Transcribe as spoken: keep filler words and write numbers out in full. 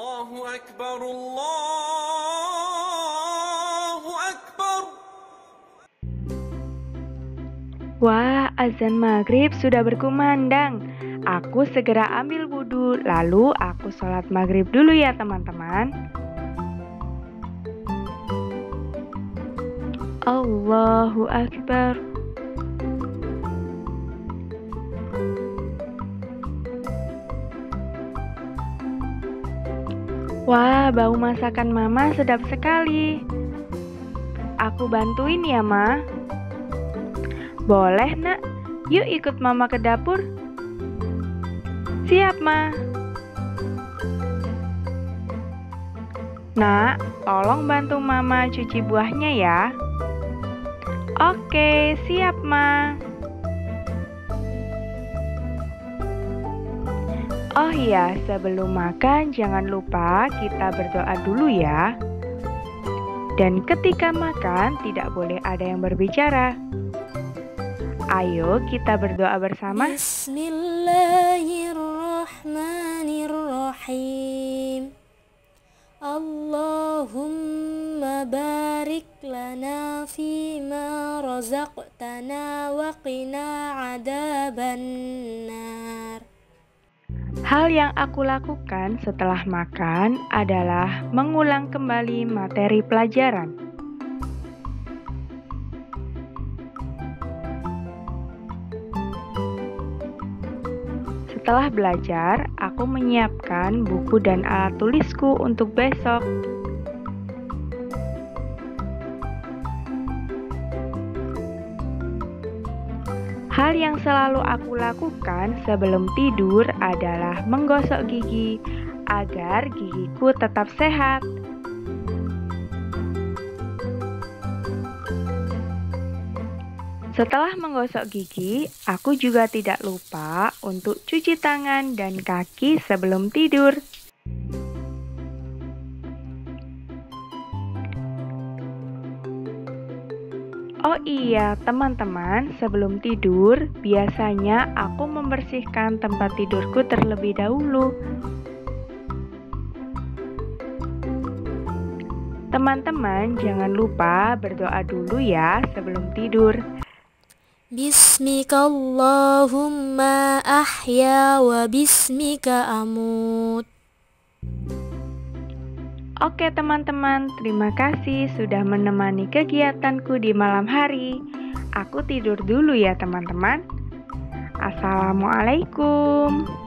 Allahu Akbar, Allahu Akbar. Wah, azan maghrib sudah berkumandang. Aku segera ambil wudhu, lalu aku sholat maghrib dulu ya teman-teman. Allahu Akbar. Wah, bau masakan Mama sedap sekali. Aku bantuin ya, Ma. Boleh, Nak. Yuk ikut Mama ke dapur. Siap, Ma. Nak, tolong bantu Mama cuci buahnya ya. Oke, siap, Ma. Oh iya, sebelum makan jangan lupa kita berdoa dulu ya. Dan ketika makan tidak boleh ada yang berbicara. Ayo kita berdoa bersama. Bismillahirrahmanirrahim. Allahumma barik lana fima razaqtana wa qina adzabannar. Hal yang aku lakukan setelah makan adalah mengulang kembali materi pelajaran. Setelah belajar, aku menyiapkan buku dan alat tulisku untuk besok. Hal yang selalu aku lakukan sebelum tidur adalah menggosok gigi agar gigiku tetap sehat. Setelah menggosok gigi, aku juga tidak lupa untuk cuci tangan dan kaki sebelum tidur. Oh iya, teman-teman, sebelum tidur biasanya aku membersihkan tempat tidurku terlebih dahulu. Teman-teman, jangan lupa berdoa dulu ya sebelum tidur. Bismika Allahumma ahya wa bismika amut. Oke teman-teman, terima kasih sudah menemani kegiatanku di malam hari. Aku tidur dulu ya teman-teman. Assalamualaikum.